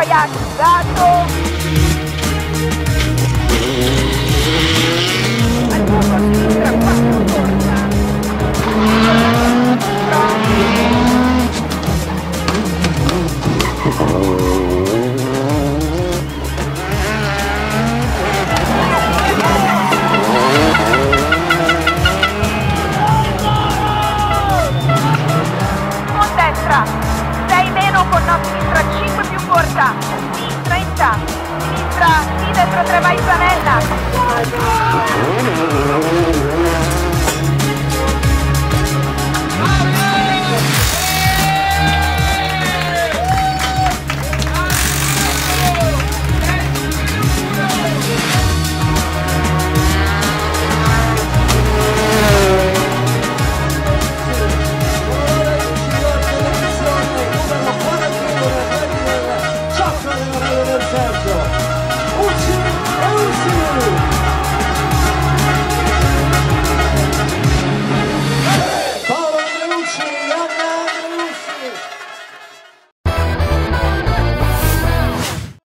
poi ha chiudato. Sinistra, sì, dentro Trevisanella.